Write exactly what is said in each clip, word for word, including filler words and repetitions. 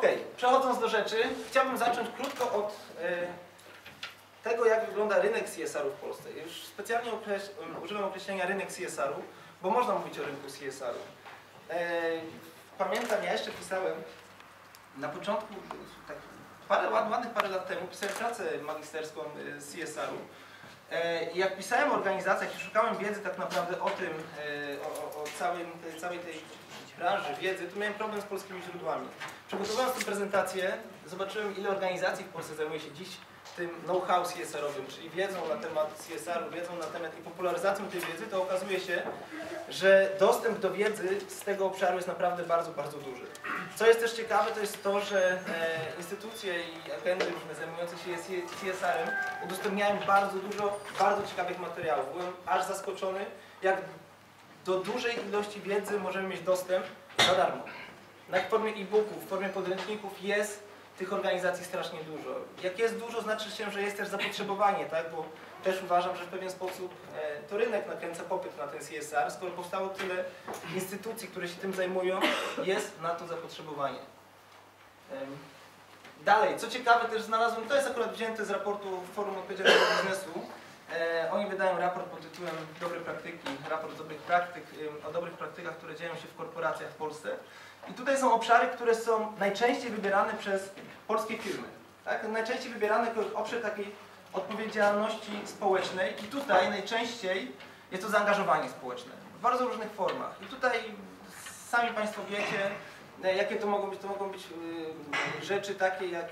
Ok, przechodząc do rzeczy, chciałbym zacząć krótko od y, tego, jak wygląda rynek C S R-u w Polsce. Już specjalnie okreś używam określenia rynek C S R-u, bo można mówić o rynku C S R-u. Y, pamiętam, ja jeszcze pisałem na początku, tak, parę, ładnych parę lat temu, pisałem pracę magisterską C S R-u. Y, jak pisałem o organizacjach i szukałem wiedzy tak naprawdę o tym, y, o, o całym, tej, całej tej branży, wiedzy, tu miałem problem z polskimi źródłami. Przygotowując tę prezentację, zobaczyłem, ile organizacji w Polsce zajmuje się dziś tym know-how C S R-owym, czyli wiedzą na temat C S R-u, wiedzą na temat i popularyzacją tej wiedzy, to okazuje się, że dostęp do wiedzy z tego obszaru jest naprawdę bardzo, bardzo duży. Co jest też ciekawe, to jest to, że instytucje i agendy różne zajmujące się C S R-em udostępniają bardzo dużo, bardzo ciekawych materiałów. Byłem aż zaskoczony, jak do dużej ilości wiedzy możemy mieć dostęp za darmo. Na formie e-booków, w formie podręczników jest tych organizacji strasznie dużo. Jak jest dużo, znaczy się, że jest też zapotrzebowanie, tak? Bo też uważam, że w pewien sposób to rynek nakręca popyt na ten C S R. Skoro powstało tyle instytucji, które się tym zajmują, jest na to zapotrzebowanie. Dalej, co ciekawe też znalazłem, to jest akurat wzięte z raportu Forum Odpowiedzialnego Biznesu. Oni wydają raport pod tytułem Dobre praktyki, raport dobrych praktyk, o dobrych praktykach, które dzieją się w korporacjach w Polsce. I tutaj są obszary, które są najczęściej wybierane przez polskie firmy. Tak? Najczęściej wybierane obszar takiej odpowiedzialności społecznej i tutaj najczęściej jest to zaangażowanie społeczne w bardzo różnych formach. I tutaj sami Państwo wiecie, jakie to mogą być, to mogą być rzeczy takie jak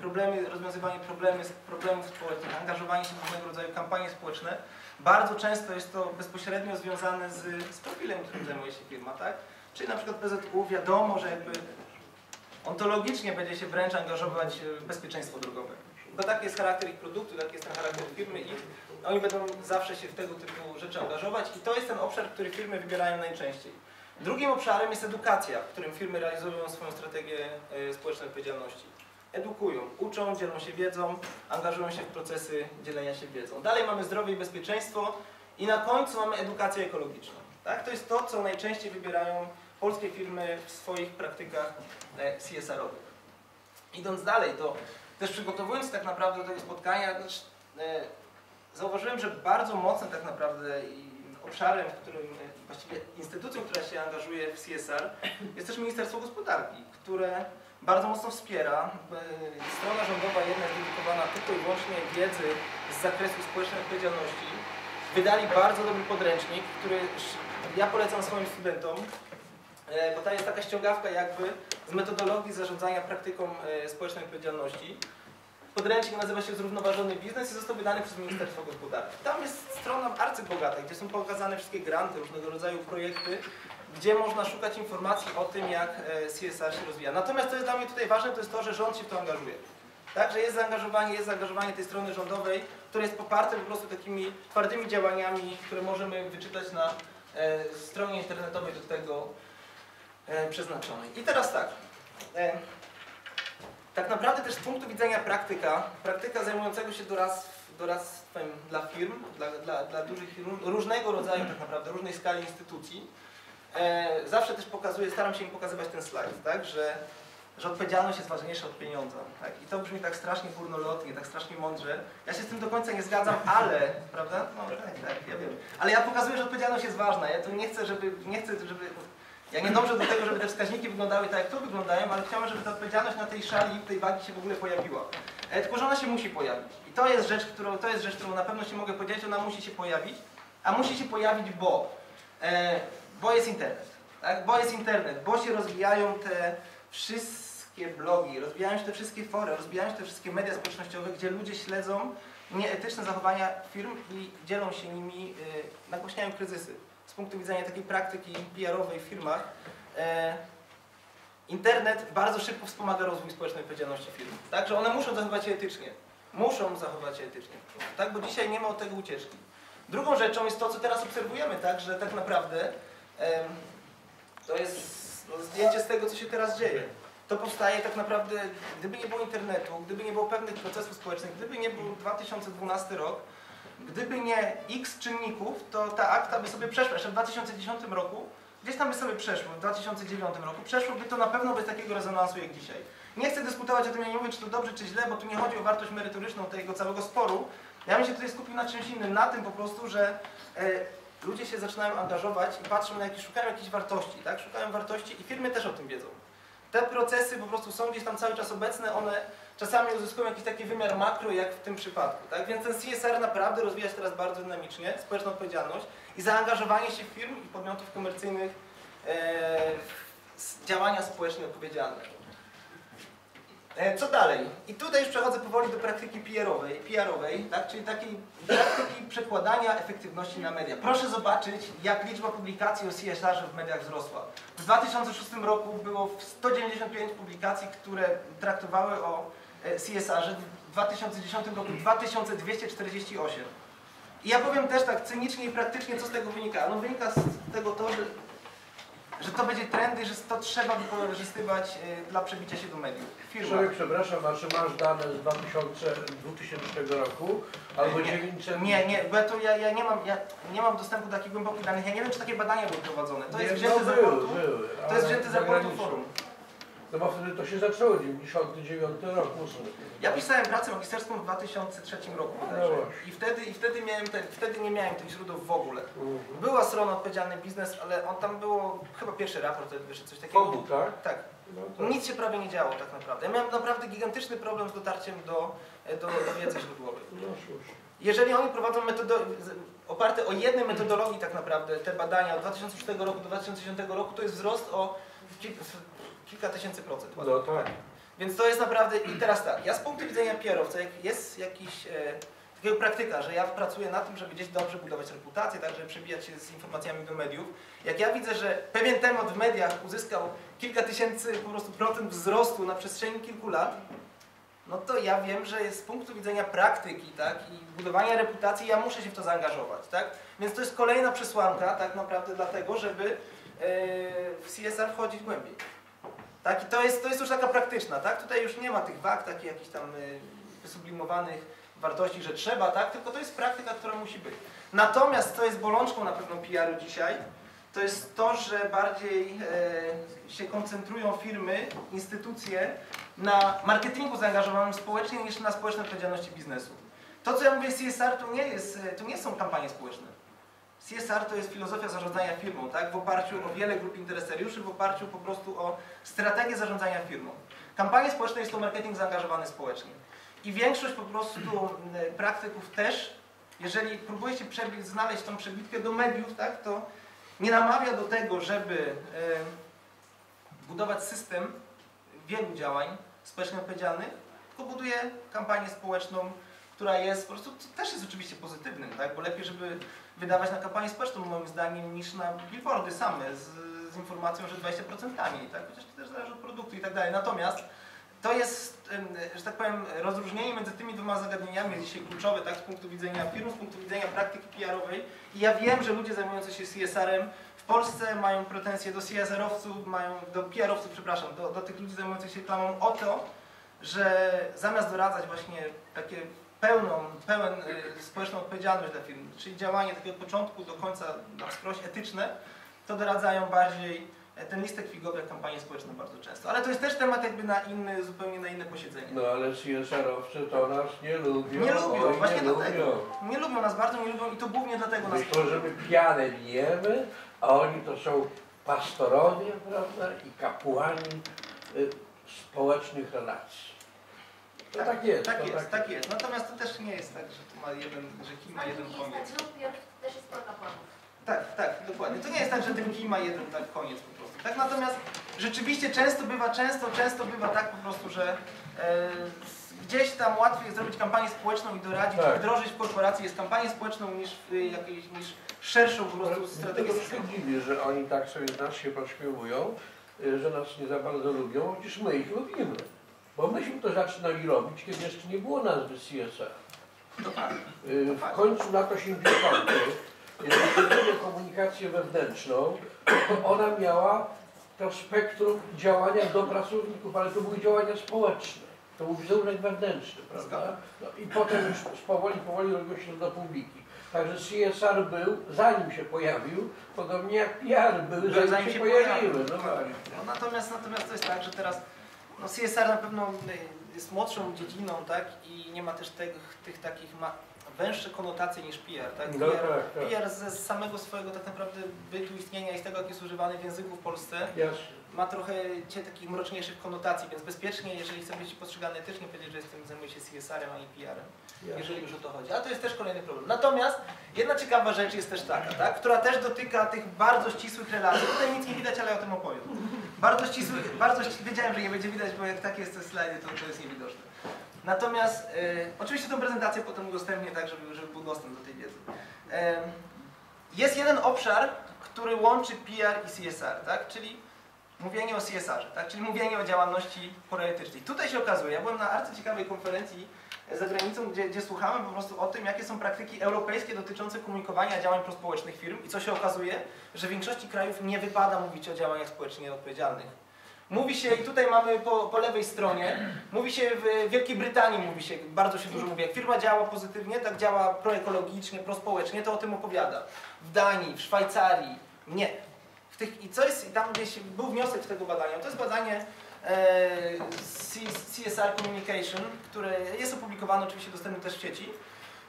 problemy, rozwiązywanie problemy, problemów społecznych, angażowanie się w różnego rodzaju kampanie społeczne. Bardzo często jest to bezpośrednio związane z, z profilem, którym zajmuje się firma, tak? Czyli na przykład P Z U wiadomo, że jakby ontologicznie będzie się wręcz angażować w bezpieczeństwo drogowe. Bo taki jest charakter ich produktu, taki jest ten charakter firmy i oni będą zawsze się w tego typu rzeczy angażować i to jest ten obszar, który firmy wybierają najczęściej. Drugim obszarem jest edukacja, w którym firmy realizują swoją strategię społecznej odpowiedzialności. Edukują, uczą, dzielą się wiedzą, angażują się w procesy dzielenia się wiedzą. Dalej mamy zdrowie i bezpieczeństwo i na końcu mamy edukację ekologiczną. Tak? To jest to, co najczęściej wybierają polskie firmy w swoich praktykach C S R-owych. Idąc dalej, to też przygotowując tak naprawdę do tego spotkania, też, e, zauważyłem, że bardzo mocno tak naprawdę i obszarem, w którym właściwie instytucją, która się angażuje w C S R, jest też Ministerstwo Gospodarki, które bardzo mocno wspiera. Strona rządowa jedna jest dedykowana tylko i wyłącznie wiedzy z zakresu społecznej odpowiedzialności. Wydali bardzo dobry podręcznik, który ja polecam swoim studentom, bo tam jest taka ściągawka jakby z metodologii zarządzania praktyką społecznej odpowiedzialności. Podręcznik nazywa się Zrównoważony Biznes i został wydany przez Ministerstwo Gospodarki. Tam jest strona arcybogata, gdzie są pokazane wszystkie granty, różnego rodzaju projekty, gdzie można szukać informacji o tym, jak C S R się rozwija. Natomiast co jest dla mnie tutaj ważne, to jest to, że rząd się w to angażuje. Także jest zaangażowanie, jest zaangażowanie tej strony rządowej, które jest poparte po prostu takimi twardymi działaniami, które możemy wyczytać na stronie internetowej do tego przeznaczonej. I teraz tak. Tak naprawdę też z punktu widzenia praktyka, praktyka zajmującego się doradztwem dla firm, dla, dla, dla dużych, różnego rodzaju tak naprawdę, różnej skali instytucji, e, zawsze też pokazuję, staram się im pokazywać ten slajd, tak, że, że odpowiedzialność jest ważniejsza od pieniądza. Tak? I to brzmi tak strasznie górnolotnie, tak strasznie mądrze. Ja się z tym do końca nie zgadzam, ale, prawda? No tak, tak, ja wiem. Ale ja pokazuję, że odpowiedzialność jest ważna. Ja tu nie chcę, żeby, nie chcę, żeby... Ja nie dążę do tego, żeby te wskaźniki wyglądały tak, jak tu wyglądają, ale chciałem, żeby ta odpowiedzialność na tej szali, tej wagi się w ogóle pojawiła. E, tylko, że ona się musi pojawić. I to jest rzecz, którą, to jest rzecz, którą na pewno się mogę podzielić, ona musi się pojawić, a musi się pojawić, bo, e, bo jest internet, tak? Bo jest internet, bo się rozwijają te wszystkie blogi, rozwijają się te wszystkie fory, rozwijają się te wszystkie media społecznościowe, gdzie ludzie śledzą nieetyczne zachowania firm i dzielą się nimi, e, nagłośniają kryzysy. Z punktu widzenia takiej praktyki P R-owej w firmach, e, internet bardzo szybko wspomaga rozwój społecznej odpowiedzialności firm. Także one muszą zachować się etycznie. Muszą zachować się etycznie. Tak? Bo dzisiaj nie ma od tego ucieczki. Drugą rzeczą jest to, co teraz obserwujemy, tak? Że tak naprawdę e, to jest no, zdjęcie z tego, co się teraz dzieje. To powstaje tak naprawdę, gdyby nie było internetu, gdyby nie było pewnych procesów społecznych, gdyby nie był dwa tysiące dwunasty rok, gdyby nie X czynników, to ta akta by sobie przeszła. Jeszcze w dwa tysiące dziesiątym roku Gdzieś tam by sobie przeszło, w dwa tysiące dziewiątym roku, przeszłoby to na pewno bez takiego rezonansu jak dzisiaj. Nie chcę dyskutować o tym, ja nie mówię, czy to dobrze, czy źle, bo tu nie chodzi o wartość merytoryczną tego całego sporu. Ja bym się tutaj skupił na czymś innym, na tym po prostu, że y, ludzie się zaczynają angażować i patrzą na jakieś, szukają jakichś wartości, tak? Szukają wartości i firmy też o tym wiedzą. Te procesy po prostu są gdzieś tam cały czas obecne, one czasami uzyskują jakiś taki wymiar makro, jak w tym przypadku, tak? Więc ten C S R naprawdę rozwija się teraz bardzo dynamicznie, społeczna odpowiedzialność i zaangażowanie się firm i podmiotów komercyjnych w działania społecznie odpowiedzialne. Co dalej? I tutaj już przechodzę powoli do praktyki P R owej, P R owej, tak? Czyli takiej praktyki przekładania efektywności na media. Proszę zobaczyć, jak liczba publikacji o C S R w mediach wzrosła. W dwa tysiące szóstym roku było sto dziewięćdziesiąt pięć publikacji, które traktowały o C S R, w dwa tysiące dziesiątym roku dwa tysiące dwieście czterdzieści osiem. I ja powiem też tak cynicznie i praktycznie, co z tego wynika. No wynika z tego to, że, że to będzie trendy, że to trzeba wykorzystywać dla przebicia się do mediów. Firma. Przepraszam, a czy masz dane z dwutysięcznego roku? Albo nie, dziewięćset... nie, nie, bo ja, to, ja, ja, nie mam, ja nie mam dostępu do takich głębokich danych. Ja nie wiem, czy takie badania były prowadzone. To nie, jest wzięte no, z raportu, były, to jest wzięte z raportu forum. No bo wtedy to się zaczęło, dziewięćdziesiąty dziewiąty rok. Ja pisałem pracę magisterską w dwa tysiące trzecim roku. No I wtedy, i wtedy, miałem te, wtedy nie miałem tych źródeł w ogóle. Mhm. Była strona Odpowiedzialny Biznes, ale on tam było chyba pierwszy raport, wtedy wyszedł coś takiego. Obu, tak? Tak. No nic się prawie nie działo tak naprawdę. Ja miałem naprawdę gigantyczny problem z dotarciem do, do, do wiedzy źródłowej. No cóż. Jeżeli oni prowadzą oparte o jednej metodologii tak naprawdę te badania od dwa tysiące czwartego roku do dwa tysiące dziesiątego roku, to jest wzrost o kilka tysięcy procent. No tak. Więc to jest naprawdę... I teraz tak, ja z punktu widzenia P R owca, jak jest jakiś... E, takiego praktyka, że ja pracuję na tym, żeby gdzieś dobrze budować reputację, tak, żeby przebijać się z informacjami do mediów. Jak ja widzę, że pewien temat w mediach uzyskał kilka tysięcy po prostu procent wzrostu na przestrzeni kilku lat, no to ja wiem, że z punktu widzenia praktyki, tak, i budowania reputacji ja muszę się w to zaangażować, tak? Więc to jest kolejna przesłanka tak naprawdę dlatego, żeby e, w C S R wchodzić głębiej. Tak, i to jest, to jest już taka praktyczna, tak? Tutaj już nie ma tych wag, takich jakichś tam y, wysublimowanych wartości, że trzeba, tak? Tylko to jest praktyka, która musi być. Natomiast co jest bolączką na pewno P R u dzisiaj, to jest to, że bardziej y, się koncentrują firmy, instytucje na marketingu zaangażowanym społecznie niż na społecznej odpowiedzialności biznesu. To, co ja mówię C S R, to nie, jest, to nie są kampanie społeczne. C S R to jest filozofia zarządzania firmą, tak? W oparciu o wiele grup interesariuszy, w oparciu po prostu o strategię zarządzania firmą. Kampanie społeczne jest to marketing zaangażowany społecznie. I większość po prostu praktyków też, jeżeli próbujecie przebić, znaleźć tą przebitkę do mediów, tak? To nie namawia do tego, żeby e, budować system wielu działań społecznie odpowiedzialnych, tylko buduje kampanię społeczną, która jest po prostu, też jest oczywiście pozytywnym, tak? Bo lepiej, żeby wydawać na kampanię społeczną, moim zdaniem, niż na billboardy same z, z informacją, że dwadzieścia procent taniej, tak? Chociaż to też zależy od produktu i tak dalej. Natomiast to jest, że tak powiem, rozróżnienie między tymi dwoma zagadnieniami jest dzisiaj kluczowe, tak? Z punktu widzenia firm, z punktu widzenia praktyki P R owej. I ja wiem, że ludzie zajmujący się C S R-em w Polsce mają pretensje do C S R-owców, mają do P R owców, przepraszam, do, do tych ludzi zajmujących się reklamą o to, że zamiast doradzać właśnie takie pełną, pełen y, społeczną odpowiedzialność dla firm, czyli działanie takiego od początku do końca skroś etyczne, to doradzają bardziej e, ten listek figowy jak kampanię społeczną bardzo często. Ale to jest też temat jakby na inny, zupełnie na inne posiedzenie. No ale C S R-owcy to nas nie lubią. Nie lubią, Oj, właśnie nie dlatego. Lubią. Nie lubią nas bardzo, nie lubią i to głównie dlatego nas... Myślą, że my pijane bijemy, a oni to są pastorowie, prawda, i kapłani y, społecznych relacji. To tak, tak jest, tak to jest, tak, tak jest. Natomiast to też nie jest tak, że tu ma jeden, że kij ma jeden koniec. Też jest tak, tak, dokładnie. To nie jest tak, że ten kij ma jeden tak koniec po prostu. Tak, natomiast rzeczywiście często bywa, często, często bywa tak po prostu, że e, gdzieś tam łatwiej jest zrobić kampanię społeczną i doradzić, tak. Wdrożyć w korporacji jest kampanię społeczną niż w jakiejś, niż szerszą po prostu strategię. To się dziwię, że oni tak sobie z nas się podśmiewują, że nas nie za bardzo lubią, chociaż my ich lubimy. Bo myśmy to zaczynali robić, kiedy jeszcze nie było nazwy C S R. No tak. W końcu na to się dzieje. Jeżeli chodzi o komunikację wewnętrzną, to ona miała to spektrum działania do pracowników, ale to były działania społeczne. To był wizerunek wewnętrzny, prawda? No i potem już powoli, powoli robiło się do publiki. Także C S R był, zanim się pojawił, podobnie jak P R były, zanim, zanim się, się pojawiły. No właśnie. No natomiast, natomiast to jest tak, że teraz no C S R na pewno jest młodszą dziedziną, tak, i nie ma też tych, tych takich ma węższych konotacji niż P R. Tak? P R, no, tak, tak. P R ze samego swojego tak naprawdę bytu istnienia i z tego, jak jest używany w języku w Polsce, yes. ma trochę takich mroczniejszych konotacji, więc bezpiecznie, jeżeli chce być postrzegany etycznie, powiedzieć, że jestem, zajmuję się C S R-em, a nie P R-em, yes. jeżeli już o to chodzi. A to jest też kolejny problem. Natomiast jedna ciekawa rzecz jest też taka, tak? która też dotyka tych bardzo ścisłych relacji. Tutaj nic nie widać, ale ja o tym opowiem. Bardzo ścisłych, bardzo ścisłych, wiedziałem, że nie będzie widać, bo jak takie jest te slajdy, to to jest niewidoczne. Natomiast, e, oczywiście tę prezentację potem udostępnię tak, żeby, żeby był dostęp do tej wiedzy. E, jest jeden obszar, który łączy P R i C S R, tak? czyli mówienie o C S R, tak? czyli mówienie o działalności proetycznej. Tutaj się okazuje, ja byłem na bardzo ciekawej konferencji za granicą, gdzie, gdzie słuchałem po prostu o tym, jakie są praktyki europejskie dotyczące komunikowania działań prospołecznych firm i co się okazuje, że w większości krajów nie wypada mówić o działaniach społecznie nieodpowiedzialnych. Mówi się, i tutaj mamy po, po lewej stronie, mówi się w Wielkiej Brytanii, mówi się, bardzo się dużo mówi, jak firma działa pozytywnie, tak działa proekologicznie, prospołecznie, to o tym opowiada. W Danii, w Szwajcarii, nie. W tych, I co jest, tam gdzieś był wniosek z tego badania, to jest badanie e, C S R Communication, które jest opublikowane, oczywiście dostępne też w sieci.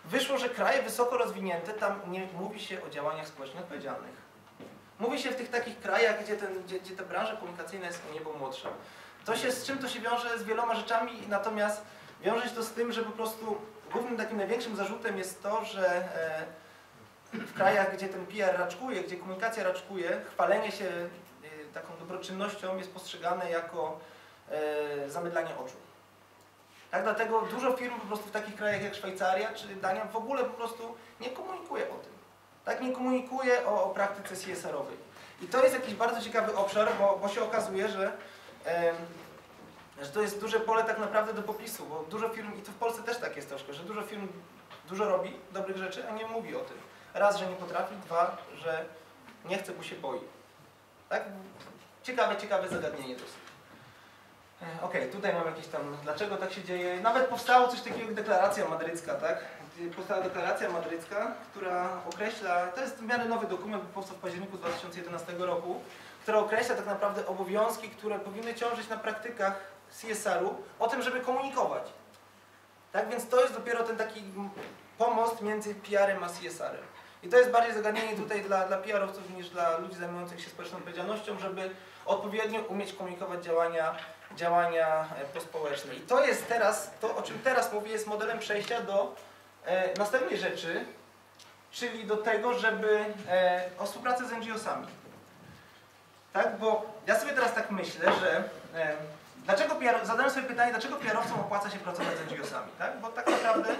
Wyszło, że kraje wysoko rozwinięte, tam nie mówi się o działaniach społecznie odpowiedzialnych. Mówi się w tych takich krajach, gdzie, ten, gdzie, gdzie ta branża komunikacyjna jest o niebo młodsza. To się, z czym to się wiąże? Z wieloma rzeczami, natomiast wiąże się to z tym, że po prostu głównym takim największym zarzutem jest to, że w krajach, gdzie ten P R raczkuje, gdzie komunikacja raczkuje, chwalenie się taką dobroczynnością jest postrzegane jako zamydlanie oczu. Tak, dlatego dużo firm po prostu w takich krajach jak Szwajcaria czy Dania w ogóle po prostu nie komunikuje o tym. Tak, nie komunikuje o, o praktyce C S R-owej. I to jest jakiś bardzo ciekawy obszar, bo, bo się okazuje, że, e, że to jest duże pole tak naprawdę do popisu, bo dużo firm, i to w Polsce też tak jest troszkę, że dużo firm dużo robi dobrych rzeczy, a nie mówi o tym. Raz, że nie potrafi, dwa, że nie chce, bo się boi. Tak? Ciekawe, ciekawe zagadnienie dosyć. Okej, okay, tutaj mam jakieś tam, dlaczego tak się dzieje. Nawet powstało coś takiego jak Deklaracja Madrycka, tak? Powstała Deklaracja Madrycka, która określa, to jest w miarę nowy dokument, bo powstał w październiku dwa tysiące jedenastego roku, która określa tak naprawdę obowiązki, które powinny ciążyć na praktykach C S R-u o tym, żeby komunikować. Tak więc to jest dopiero ten taki pomost między P R-em a C S R-em. I to jest bardziej zagadnienie tutaj dla, dla P R-owców niż dla ludzi zajmujących się społeczną odpowiedzialnością, żeby odpowiednio umieć komunikować działania, działania prospołeczne. I to jest teraz, to o czym teraz mówię, jest modelem przejścia do e, następnej rzeczy, czyli do tego, żeby e, o współpracy z N G O sami. Tak, bo ja sobie teraz tak myślę, że e, dlaczego P R, zadałem sobie pytanie, dlaczego P R-owcom opłaca się pracować z N G O sami, tak? Bo tak naprawdę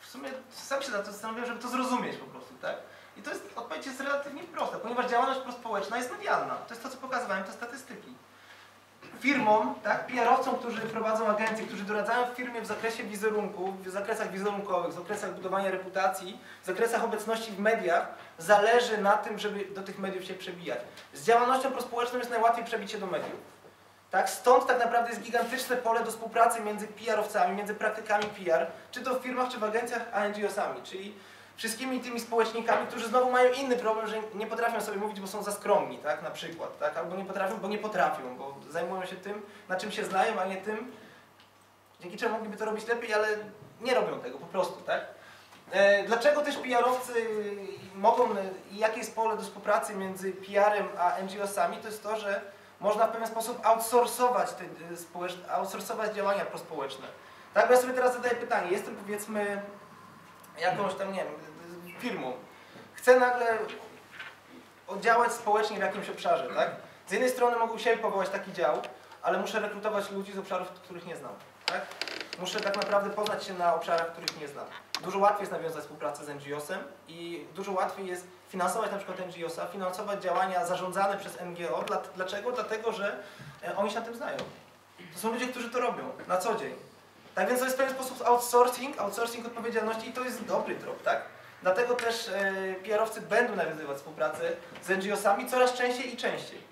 w sumie sam się na to zastanawiam, żeby to zrozumieć po prostu, tak? I to jest, odpowiedź jest relatywnie prosta, ponieważ działalność prospołeczna jest medialna. To jest to, co pokazywałem, te statystyki. Firmom, tak, P R-owcom, którzy prowadzą agencje, którzy doradzają w firmie w zakresie wizerunku, w zakresach wizerunkowych, w zakresach budowania reputacji, w zakresach obecności w mediach, zależy na tym, żeby do tych mediów się przebijać. Z działalnością prospołeczną jest najłatwiej przebić się do mediów. Tak? Stąd tak naprawdę jest gigantyczne pole do współpracy między P R-owcami, między praktykami P R, czy to w firmach, czy w agencjach, a N G O sami, czyli wszystkimi tymi społecznikami, którzy znowu mają inny problem, że nie potrafią sobie mówić, bo są za skromni, tak? na przykład, tak? albo nie potrafią, bo nie potrafią, bo zajmują się tym, na czym się znają, a nie tym, dzięki czemu mogliby to robić lepiej, ale nie robią tego po prostu. Tak? Dlaczego też P R-owcy mogą, i jakie jest pole do współpracy między P R-em a N G O sami, to jest to, że można w pewien sposób outsourcować, te, społeczne, outsourcować działania prospołeczne. Tak, bo ja sobie teraz zadaję pytanie, jestem powiedzmy jakąś tam, nie wiem, firmą. Chcę nagle oddziałać społecznie w jakimś obszarze, tak? Z jednej strony mogę się powołać taki dział, ale muszę rekrutować ludzi z obszarów, których nie znam, tak? Muszę tak naprawdę poznać się na obszarach, których nie znam. Dużo łatwiej jest nawiązać współpracę z N G O sem i dużo łatwiej jest finansować na przykład N G O sa, finansować działania zarządzane przez N G O. Dlaczego? Dlatego, że oni się na tym znają. To są ludzie, którzy to robią na co dzień. Tak więc to jest w pewien sposób outsourcing, outsourcing odpowiedzialności i to jest dobry trop, tak? Dlatego też P R-owcy będą nawiązywać współpracę z N G O sami coraz częściej i częściej.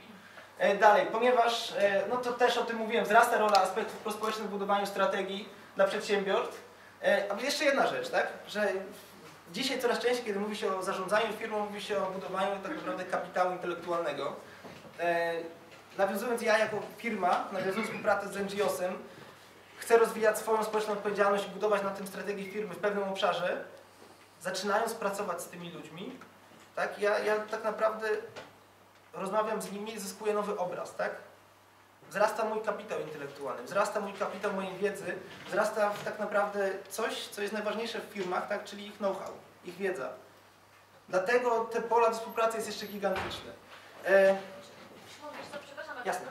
Dalej, ponieważ, no to też o tym mówiłem, wzrasta rola aspektów prospołecznych w budowaniu strategii dla przedsiębiorstw. Ale jeszcze jedna rzecz, tak? Że dzisiaj coraz częściej, kiedy mówi się o zarządzaniu firmą, mówi się o budowaniu tak naprawdę kapitału intelektualnego. Nawiązując ja jako firma, nawiązując współpracę z en dżi osem, chcę rozwijać swoją społeczną odpowiedzialność i budować na tym strategię firmy w pewnym obszarze, zaczynając pracować z tymi ludźmi, tak? Ja, ja tak naprawdę rozmawiam z nimi i zyskuję nowy obraz, tak? Wzrasta mój kapitał intelektualny, wzrasta mój kapitał mojej wiedzy, wzrasta tak naprawdę coś, co jest najważniejsze w firmach, tak? Czyli ich know-how, ich wiedza. Dlatego te pola do współpracy jest jeszcze gigantyczne. E... Jasne.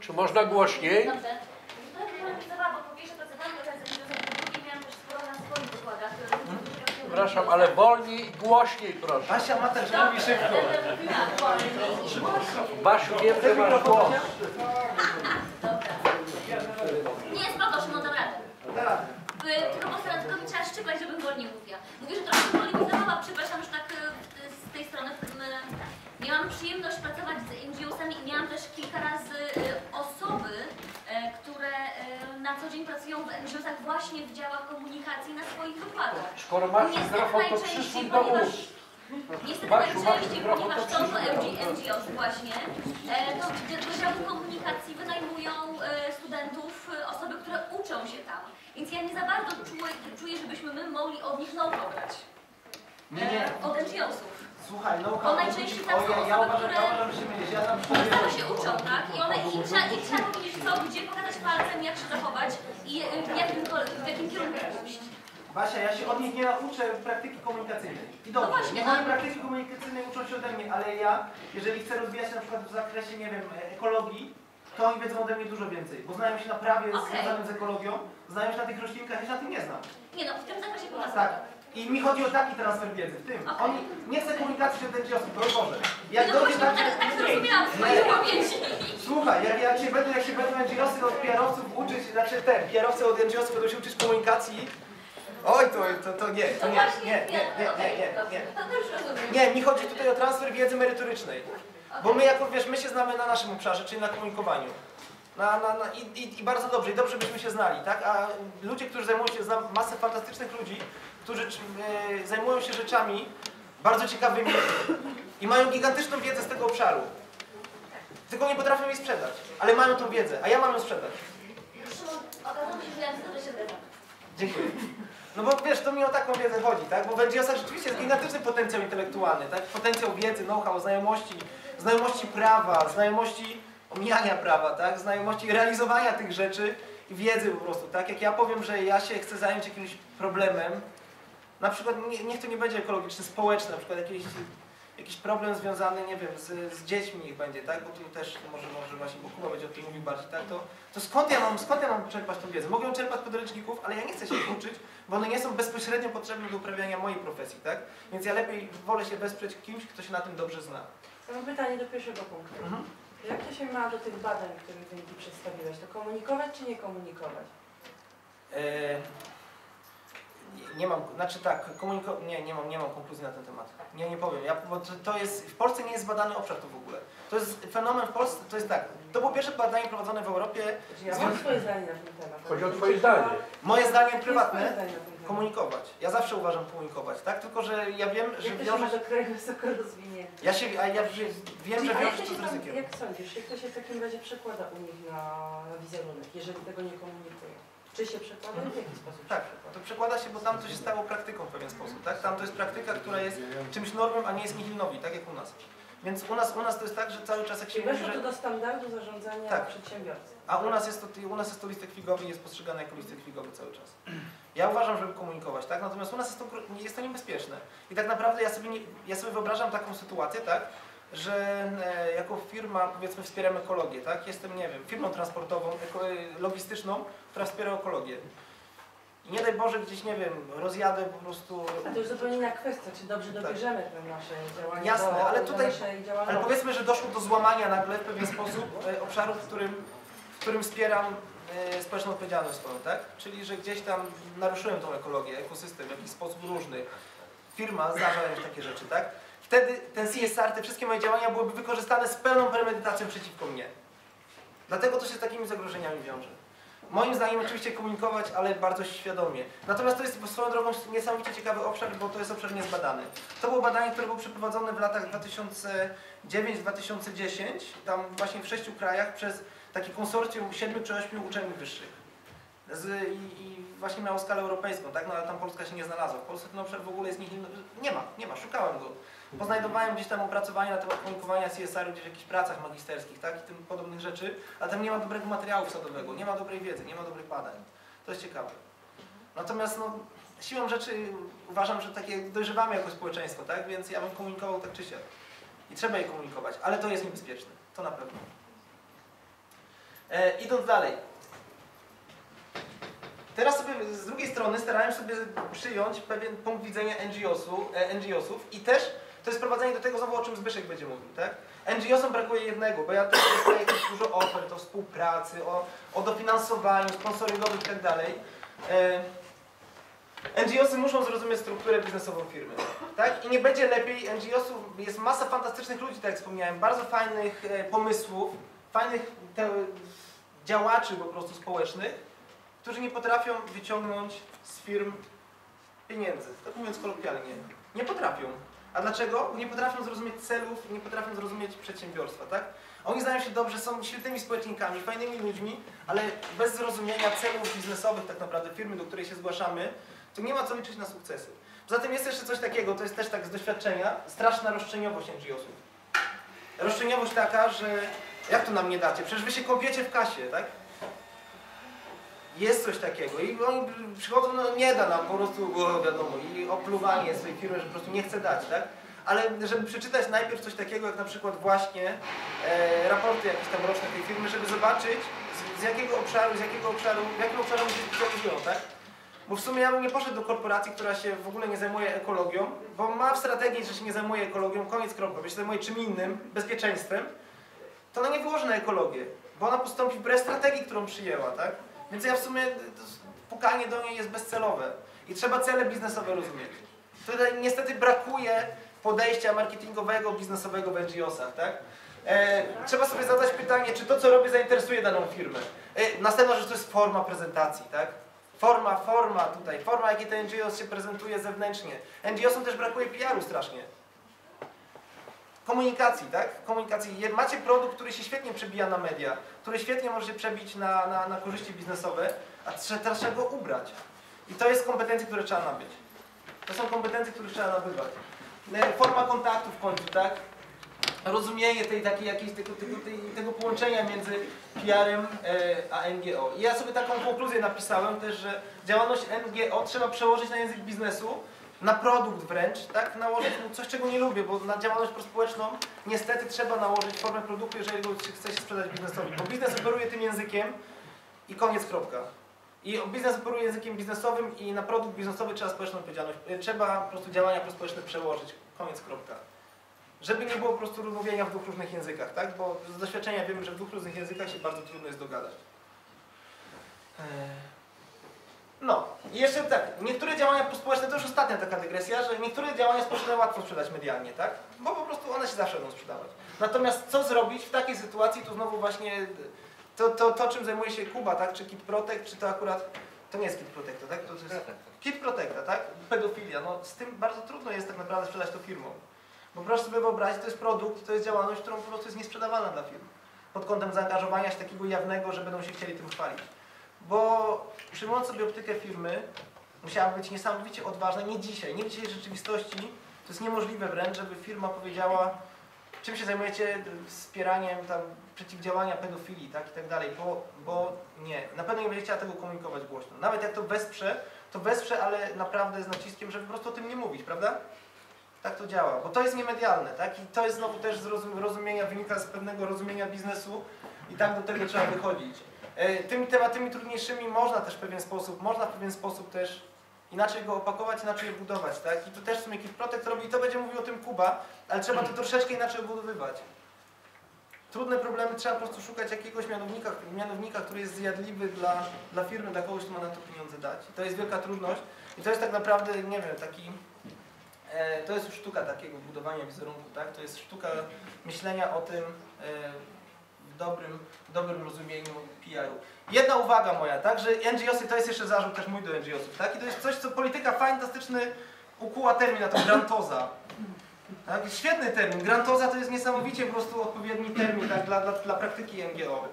Czy można głośniej? Dobrze. Trochę polemizowała, bo po pierwsze pracowałam do czasu, i miałam też sporo na swoich wykładach. Przepraszam, ale wolniej i głośniej, proszę. Basia ma też mówi szybko. Basiu, wiem, że masz głos. Nie, spoko, Szymon, dam radę. Tylko postara, tylko mi trzeba szczypać, żebym wolniej mówiła. Mówię, że trochę polemizowała, przepraszam, że tak z tej strony w tym... Miałam przyjemność pracować z en dżi osami i miałam też kilka razy osoby, które na co dzień pracują w en dżi osach właśnie w działach komunikacji na swoich wykładach. Skoro masz mikrofon, to przyszli do ust. Niestety najczęściej, ponieważ są to en dżi os właśnie, to wydziały komunikacji wynajmują studentów, osoby, które uczą się tam. Więc ja nie za bardzo czuję, żebyśmy my mogli od nich know-how brać. Od en dżi osów. Słuchaj, no bo najczęściej tam są osoby, ja uważam, które ja uważam, się mylić. Ja tam same się uczą, tak? I one i trzeba, i trzeba powiedzieć co, gdzie, pokazać palcem, jak się zachować i w jakim, w jakim kierunku pójść. Basia, ja się od nich nie nauczę praktyki komunikacyjnej. I dobrze, no właśnie, ale... praktyki komunikacyjnej uczą się ode mnie, ale ja, jeżeli chcę rozwijać się na przykład w zakresie, nie wiem, ekologii, to oni wiedzą ode mnie dużo więcej, bo znają się na prawie związanym z ekologią, znają się na tych roślinkach, ja się na tym nie znam. Nie no, w tym zakresie po prostu. Tak. I mi chodzi o taki transfer wiedzy, w tym. Okay. Oni nie chcą komunikacji się będzie osób, broń Boże. Jak no właśnie, tak, tak, tak zrozumiałam w mojej wypowiedzi. Słuchaj, jak, jak się będą, jak się będą en dżi osy od P R owców uczyć, znaczy te P R owcy od en dżi osów będą się uczyć komunikacji, oj, to, to, to nie, to nie, nie, nie, nie, nie, nie, nie. Nie, mi chodzi tutaj o transfer wiedzy merytorycznej. Bo my jako, wiesz, my się znamy na naszym obszarze, czyli na komunikowaniu. Na, na, na, i, i, I bardzo dobrze, i dobrze byśmy się znali, tak? A ludzie, którzy zajmują się, znam masę fantastycznych ludzi, którzy e, zajmują się rzeczami bardzo ciekawymi i mają gigantyczną wiedzę z tego obszaru. Tylko nie potrafią jej sprzedać, ale mają tą wiedzę, a ja mam ją sprzedać. Dziękuję. No bo wiesz, to mi o taką wiedzę chodzi, tak? Bo w en dżi osach rzeczywiście jest gigantyczny potencjał intelektualny, tak? Potencjał wiedzy, know-how, znajomości, znajomości prawa, znajomości omijania prawa, tak? Znajomości realizowania tych rzeczy i wiedzy po prostu, tak? Jak ja powiem, że ja się chcę zająć jakimś problemem, na przykład, nie, niech to nie będzie ekologiczny, społeczny, na przykład jakiś, jakiś problem związany, nie wiem, z, z dziećmi niech będzie, tak? Bo tu też może, może właśnie, bo Kuba będzie o tym mówił bardziej, tak? To, to skąd, ja mam, skąd ja mam czerpać tą wiedzę? Mogę ją czerpać z podręczników, ale ja nie chcę się ich uczyć, bo one nie są bezpośrednio potrzebne do uprawiania mojej profesji, tak? Więc ja lepiej wolę się wesprzeć kimś, kto się na tym dobrze zna. Ja mam pytanie do pierwszego punktu. Mhm. Jak to się ma do tych badań, które wyniki przedstawiłeś? To komunikować czy nie komunikować? Eee, nie, nie mam, znaczy tak, komuniko nie, nie, mam, nie mam konkluzji na ten temat. Nie, nie powiem, ja, bo to, to jest, w Polsce nie jest badany obszar to w ogóle. To jest fenomen w Polsce, to jest tak, to było pierwsze badanie prowadzone w Europie. Ja mam swoje zdanie na ten temat. Chodzi o twoje zdanie. Moje zdanie prywatne, komunikować. Ja zawsze uważam komunikować, tak? Tylko, że ja wiem, że ja wiąże... do kraju wysoko rozwinięty. Ja się, a ja wiem, czyli, że wiąże się z ryzykiem. Jak sądzisz, jak to się w takim razie przekłada u nich na, na wizerunek, jeżeli tego nie komunikują? Czy się przekłada i w jaki sposób? Tak, to przekłada się, bo tam to się stało praktyką w pewien sposób, tak? Tam to jest praktyka, która jest czymś normem, a nie jest nihilnowi, tak jak u nas. Więc u nas, u nas to jest tak, że cały czas jak się mówi, że... to do standardu zarządzania tak. Przedsiębiorcy. A u nas, jest to, u nas jest to listek figowy i jest postrzegany jako listek figowy cały czas. Ja uważam, żeby komunikować, tak? Natomiast u nas jest to, jest to niebezpieczne. I tak naprawdę ja sobie, nie, ja sobie wyobrażam taką sytuację, tak? Że e, jako firma, powiedzmy, wspieram ekologię, tak? Jestem, nie wiem, firmą transportową, logistyczną, która wspiera ekologię. I nie daj Boże gdzieś, nie wiem, rozjadę po prostu... A to już zupełnie inna kwestia, czy dobrze dobierzemy tak. Te nasze działania. Jasne, do, ale tutaj, ale powiedzmy, że doszło do złamania nagle w pewien sposób e, obszarów, w którym, w którym wspieram e, społeczną odpowiedzialność swoją, tak? Czyli, że gdzieś tam naruszyłem tą ekologię, ekosystem w jakiś sposób różny. Firma zdarza jakieś takie rzeczy, tak? Wtedy ten C S R, te wszystkie moje działania byłyby wykorzystane z pełną premedytacją przeciwko mnie. Dlatego to się z takimi zagrożeniami wiąże. Moim zdaniem oczywiście komunikować, ale bardzo świadomie. Natomiast to jest swoją drogą niesamowicie ciekawy obszar, bo to jest obszar niezbadany. To było badanie, które było przeprowadzone w latach dwa tysiące dziewiąty do dwa tysiące dziesiątego, tam właśnie w sześciu krajach przez takie konsorcjum siedmiu czy ośmiu uczelni wyższych. Z, i, i właśnie miało skalę europejską, tak? No ale tam Polska się nie znalazła. W Polsce ten obszar w ogóle jest nie, nie ma, nie ma, szukałem go. Poznajdowałem gdzieś tam opracowania na temat komunikowania C S R-u gdzieś w jakichś pracach magisterskich, tak? I tym podobnych rzeczy, ale tam nie ma dobrego materiału wsadowego, nie ma dobrej wiedzy, nie ma dobrych badań. To jest ciekawe. Natomiast no, siłą rzeczy uważam, że takie dojrzewamy jako społeczeństwo, tak? Więc ja bym komunikował tak czy siak. I trzeba je komunikować, ale to jest niebezpieczne, to na pewno. E, idąc dalej. Teraz sobie z drugiej strony starałem sobie przyjąć pewien punkt widzenia N G O-sów i też to jest prowadzenie do tego znowu, o czym Zbyszek będzie mówił, tak? N G O-som brakuje jednego, bo ja też dostaję dużo ofert o współpracy, o, o dofinansowaniu, sponsoringowych i tak dalej. N G O-sy muszą zrozumieć strukturę biznesową firmy, tak? I nie będzie lepiej, N G O-sów jest masa fantastycznych ludzi, tak jak wspomniałem, bardzo fajnych pomysłów, fajnych te, działaczy po prostu społecznych, którzy nie potrafią wyciągnąć z firm pieniędzy, tak mówiąc kolokwialnie. Nie potrafią. A dlaczego? Nie potrafią zrozumieć celów, nie potrafią zrozumieć przedsiębiorstwa, tak? Oni znają się dobrze, są świetnymi społecznikami, fajnymi ludźmi, ale bez zrozumienia celów biznesowych tak naprawdę firmy, do której się zgłaszamy, to nie ma co liczyć na sukcesy. Poza tym jest jeszcze coś takiego, to jest też tak z doświadczenia, straszna roszczeniowość N G O-sów. Roszczeniowość taka, że jak to nam nie dacie? Przecież wy się kopiecie w kasie, tak? Jest coś takiego i oni przychodzą, no nie da nam po prostu, o, wiadomo, i opluwanie swojej firmy, że po prostu nie chce dać, tak? Ale żeby przeczytać najpierw coś takiego, jak na przykład właśnie e, raporty jakieś tam roczne tej firmy, żeby zobaczyć z, z jakiego obszaru, z jakiego obszaru, w jakim obszarze oni się specjalizują, tak? Bo w sumie ja bym nie poszedł do korporacji, która się w ogóle nie zajmuje ekologią, bo ma w strategii, że się nie zajmuje ekologią, koniec, kropka, bo się zajmuje czym innym, bezpieczeństwem, to ona nie wyłoży na ekologię, bo ona postąpi wbrew strategii, którą przyjęła, tak? Więc ja w sumie pukanie do niej jest bezcelowe i trzeba cele biznesowe rozumieć. Tutaj niestety brakuje podejścia marketingowego, biznesowego w N G O-sach, tak? E, trzeba sobie zadać pytanie, czy to, co robię, zainteresuje daną firmę. E, następna rzecz to jest forma prezentacji, tak? Forma, forma tutaj, forma, jakiej ten N G O się prezentuje zewnętrznie. N G O-som też brakuje P R-u strasznie. Komunikacji, tak? Komunikacji. Macie produkt, który się świetnie przebija na media, który świetnie może się przebić na, na, na korzyści biznesowe, a trzeba, trzeba go ubrać. I to jest kompetencje, które trzeba nabyć. To są kompetencje, które trzeba nabywać. Forma kontaktu w końcu, tak? Rozumienie tej, takiej, jakiejś, tego, tego, tej, tego połączenia między P R-em a N G O. I ja sobie taką konkluzję napisałem też, że działalność N G O trzeba przełożyć na język biznesu, na produkt wręcz, tak? Nałożyć mu coś, czego nie lubię, bo na działalność prospołeczną niestety trzeba nałożyć formę produktu, jeżeli go chce się sprzedać biznesowi, bo biznes operuje tym językiem i koniec, kropka. I biznes operuje językiem biznesowym i na produkt biznesowy trzeba społeczną odpowiedzialność, trzeba po prostu działania prospołeczne przełożyć, koniec, kropka. Żeby nie było po prostu rozmawiania w dwóch różnych językach, tak? Bo z doświadczenia wiemy, że w dwóch różnych językach się bardzo trudno jest dogadać. No, i jeszcze tak, niektóre działania prospołeczne, to już ostatnia taka dygresja, że niektóre działania społeczne łatwo sprzedać medialnie, tak? Bo po prostu one się zawsze będą sprzedawać. Natomiast co zrobić w takiej sytuacji, to znowu właśnie to, to, to czym zajmuje się Kuba, tak? Czy Kidprotect, czy to akurat, to nie jest Kidprotect, tak? To, to jest Kidprotect, tak? Pedofilia, no z tym bardzo trudno jest tak naprawdę sprzedać to firmą. Bo proszę sobie wyobrazić, to jest produkt, to jest działalność, którą po prostu jest niesprzedawana dla firm. Pod kątem zaangażowania się takiego jawnego, że będą się chcieli tym chwalić. Bo przyjmując sobie optykę firmy, musiałam być niesamowicie odważna, nie dzisiaj, nie w dzisiejszej rzeczywistości, to jest niemożliwe wręcz, żeby firma powiedziała, czym się zajmujecie wspieraniem tam przeciwdziałania pedofilii, tak, i tak dalej, bo, bo nie, na pewno nie będzie chciała tego komunikować głośno. Nawet jak to wesprze, to wesprze, ale naprawdę z naciskiem, żeby po prostu o tym nie mówić, prawda? Tak to działa, bo to jest niemedialne, tak, i to jest znowu też z rozumienia, wynika z pewnego rozumienia biznesu i tak do tego trzeba wychodzić. Tymi tematami trudniejszymi można też w pewien sposób, można w pewien sposób też inaczej go opakować, inaczej je budować, tak? I to też w sumie Kidprotect robi i to będzie mówił o tym Kuba, ale trzeba to troszeczkę inaczej obudowywać. Trudne problemy trzeba po prostu szukać jakiegoś mianownika, mianownika który jest zjadliwy dla, dla firmy, dla kogoś, kto ma na to pieniądze dać. I to jest wielka trudność i to jest tak naprawdę, nie wiem, taki... E, to jest sztuka takiego budowania wizerunku, tak? To jest sztuka myślenia o tym, e, dobrym, dobrym rozumieniu P R u. Jedna uwaga moja, tak, że N G O sy, to jest jeszcze zarzut też mój do N G O sów, tak, i to jest coś, co polityka fantastyczny ukuła termin na to, grantoza. Tak? Świetny termin, grantoza to jest niesamowicie po prostu odpowiedni termin, tak, dla, dla, dla praktyki N G O.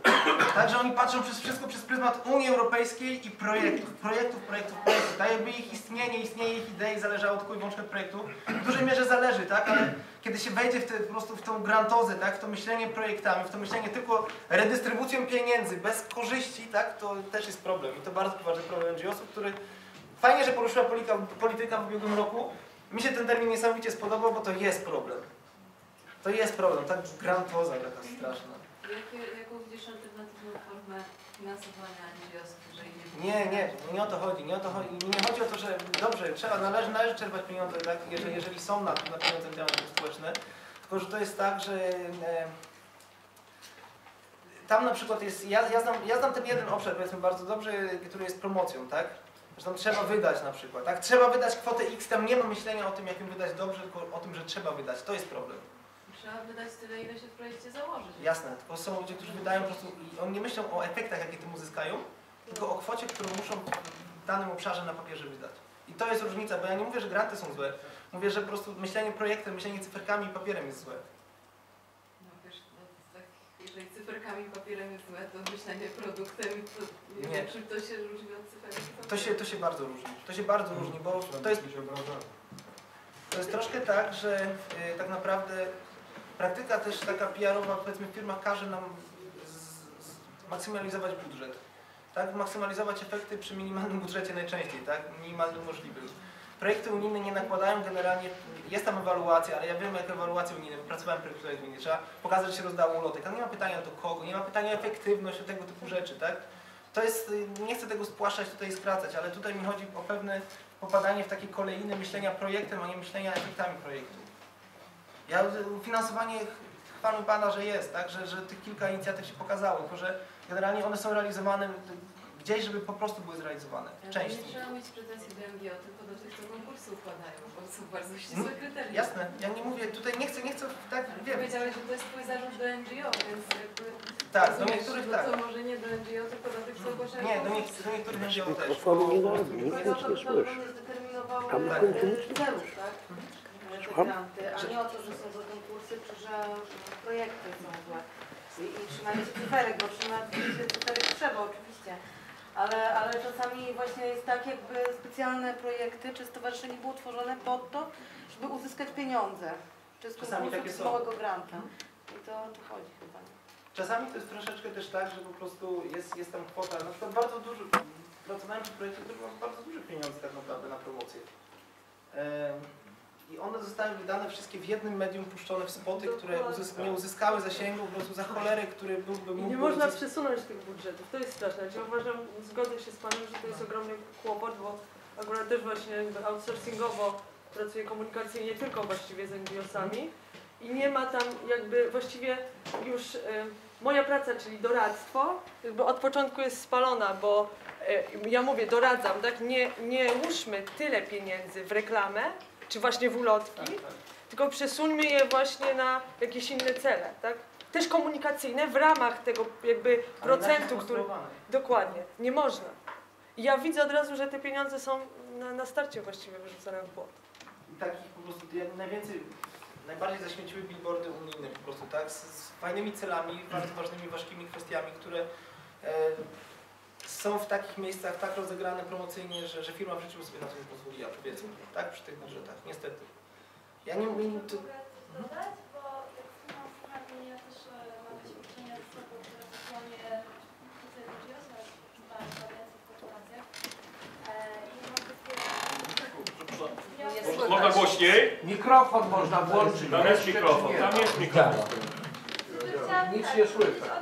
Także oni patrzą przez wszystko przez pryzmat Unii Europejskiej i projektów, projektów, projektów, projektów. Tak jakby ich istnienie, istnienie ich idei zależało tylko i wyłącznie od projektów. W dużej mierze zależy, tak, ale kiedy się wejdzie w, te, po prostu w tą grantozę, tak, w to myślenie projektami, w to myślenie tylko redystrybucją pieniędzy bez korzyści, tak, to też jest problem. I to bardzo poważny problem N G O sów, który fajnie, że poruszyła polityka, polityka w ubiegłym roku. Mi się ten termin niesamowicie spodobał, bo to jest problem. To jest problem, tak grantoza taka straszna. Jakie, jaką widzisz alternatywną formę finansowania N G O sów? Nie, nie, nie o to chodzi, nie o to chodzi. Nie chodzi o to, że dobrze, trzeba, należy, należy czerpać pieniądze, tak, jeżeli, jeżeli są na, na pieniądze działania społeczne, tylko że to jest tak, że e, tam na przykład jest, ja, ja, znam, ja znam ten jeden obszar, powiedzmy, bardzo dobrze, który jest promocją, tak? Zresztą trzeba wydać na przykład, tak? Trzeba wydać kwotę X, tam nie ma myślenia o tym, jak ją wydać dobrze, tylko o tym, że trzeba wydać. To jest problem. Trzeba wydać tyle, ile się w projekcie założy. Jasne, tylko są ludzie, którzy wydają po prostu i oni nie myślą o efektach, jakie tym uzyskają, tylko o kwocie, którą muszą w danym obszarze na papierze wydać. I to jest różnica, bo ja nie mówię, że granty są złe. Mówię, że po prostu myślenie projektem, myślenie cyferkami i papierem jest złe. Jeżeli cyferkami i papierem jest złe, to myślenie produktem, to nie, nie wiem, czy to się różni od cyferek. To się, to się bardzo różni. To się bardzo różni, bo to jest, to jest troszkę tak, że y, tak naprawdę praktyka też taka P R owa, powiedzmy, w firmach każe nam maksymalizować budżet. Tak? Maksymalizować efekty przy minimalnym budżecie najczęściej, tak? Minimalnym możliwym. Projekty unijne nie nakładają generalnie, jest tam ewaluacja, ale ja wiem, jak ewaluacje unijne, bo pracowałem w projektach unijnych, trzeba pokazać, że się rozdało ulotek, ale nie ma pytania o to kogo, nie ma pytania o efektywność, o tego typu rzeczy, tak? To jest, nie chcę tego spłaszczać, tutaj skracać, ale tutaj mi chodzi o pewne popadanie w takie kolejne myślenia projektem, a nie myślenia efektami projektu. Ja finansowanie, chwalę Pana, że jest, tak? Że, że tych kilka inicjatyw się pokazało, tylko że generalnie one są realizowane gdzieś, żeby po prostu były zrealizowane. Częściej. Nie trzeba mieć pretensji do N G O, tylko do tych, co konkursy układają, bo są bardzo ścisłe kryteria. Jasne, ja nie mówię, tutaj nie chcę, nie chcę, tak wiem. Powiedziałeś, że to jest twój zarzut do N G O, więc jakby... Tak, rozumiesz, do niektórych tak. To może nie do N G O, tylko do tych, co ogłaszają. Nie, do niektórych, do niektórych N G O też. Tylko to, że to będzie zdeterminowało celów, tak? Granty, a nie o to, że są to konkursy, czy że projekty są złe. I trzymanie się cyferek, bo trzymać się cyferek trzeba oczywiście. Ale, ale czasami właśnie jest tak, jakby specjalne projekty czy stowarzyszenie było tworzone po to, żeby uzyskać pieniądze. Czy z konkursu małego granta. I to o to chodzi chyba. Czasami to jest troszeczkę też tak, że po prostu jest, jest tam kwota, na przykład bardzo dużo, pracowałem przy projekcie, który ma bardzo duże pieniądze tak naprawdę na promocję. I one zostały wydane wszystkie w jednym medium, puszczone w spoty, które uzyska, nie uzyskały zasięgu, po prostu za cholerę, który byłby... I nie można uzysk... przesunąć tych budżetów, to jest straszne. Ja uważam, zgodzę się z Panem, że to jest ogromny kłopot, bo akurat też właśnie outsourcingowo pracuje komunikacja nie tylko właściwie z N G O sami i nie ma tam jakby właściwie już... Y Moja praca, czyli doradztwo, bo od początku jest spalona, bo y ja mówię, doradzam, tak? Nie, nie łóżmy tyle pieniędzy w reklamę, czy właśnie w ulotki, tak, tak. Tylko przesuńmy je właśnie na jakieś inne cele, tak? Też komunikacyjne w ramach tego jakby procentu, który... Dokładnie, nie można. I ja widzę od razu, że te pieniądze są na, na starcie właściwie wyrzucone w błoto. I takich po prostu najwięcej, najbardziej zaświeciły billboardy unijne po prostu, tak? Z, z fajnymi celami, bardzo ważnymi, ważkimi kwestiami, które e, są w takich miejscach tak rozegrane promocyjnie, że, że firma w życiu sobie na tym pozwoliła, powiedzmy, tak? Przy tych budżetach, niestety. Ja nie umiem... To... dodać, bo jak słucham słuchami, ja też mamy się uczenia z sobą, które wysłanie N G O sów, na agencjach w korporacjach. I mam można głośniej? Mikrofon można włączyć. Tam jest mikrofon, tam jest mikrofon. Nic nie słychać.